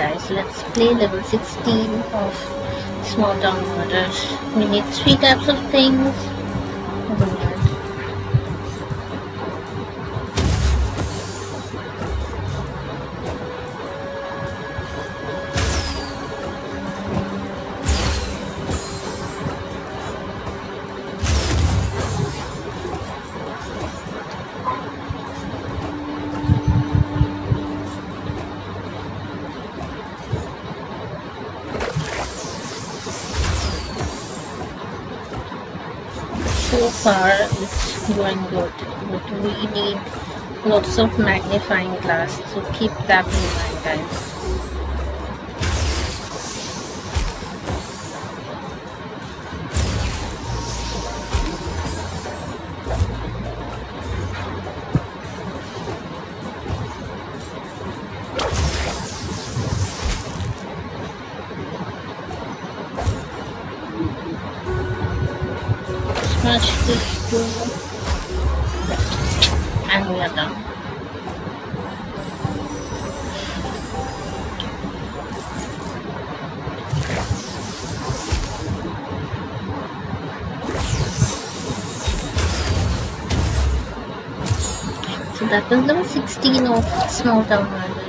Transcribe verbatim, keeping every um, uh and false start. guys, let's play level sixteen of Small Town Murders. We need three types of things. So far it's going good, but we need lots of magnifying glass, so keep that in mind, guys. Smash this too, and we are done. So that was number sixteen of Small Town Murders.